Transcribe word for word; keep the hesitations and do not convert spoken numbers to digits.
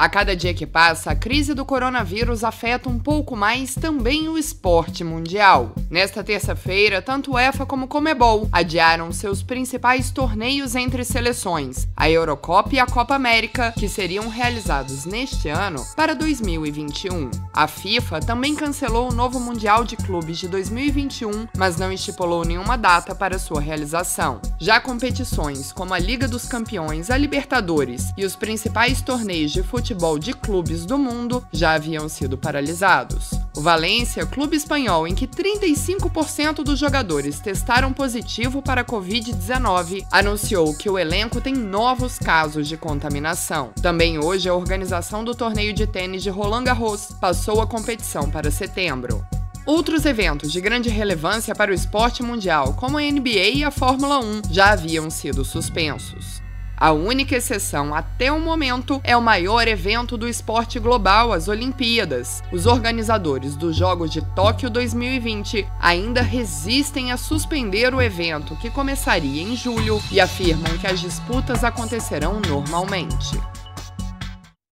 A cada dia que passa, a crise do coronavírus afeta um pouco mais também o esporte mundial. Nesta terça-feira, tanto UEFA como CONMEBOL adiaram seus principais torneios entre seleções, a Eurocopa e a Copa América, que seriam realizados neste ano para dois mil e vinte e um. A FIFA também cancelou o novo Mundial de Clubes de dois mil e vinte e um, mas não estipulou nenhuma data para sua realização. Já competições como a Liga dos Campeões, a Libertadores e os principais torneios de futebol Futebol de clubes do mundo já haviam sido paralisados. O Valencia, clube espanhol em que trinta e cinco por cento dos jogadores testaram positivo para a covid dezenove, anunciou que o elenco tem novos casos de contaminação. Também hoje, a organização do torneio de tênis de Roland Garros passou a competição para setembro. Outros eventos de grande relevância para o esporte mundial, como a N B A e a Fórmula um, já haviam sido suspensos. A única exceção, até o momento, é o maior evento do esporte global, as Olimpíadas. Os organizadores dos Jogos de Tóquio dois mil e vinte ainda resistem a suspender o evento, que começaria em julho, e afirmam que as disputas acontecerão normalmente.